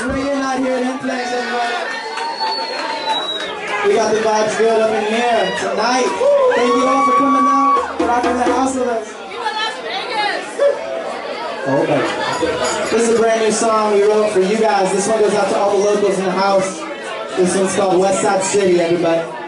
You know you're not here them things, everybody. We got the vibes good up in here tonight. Thank you all for coming out, rocking the house with us. Okay. This is a brand new song we wrote for you guys. This one goes out to all the locals in the house. This one's called West Side City, everybody.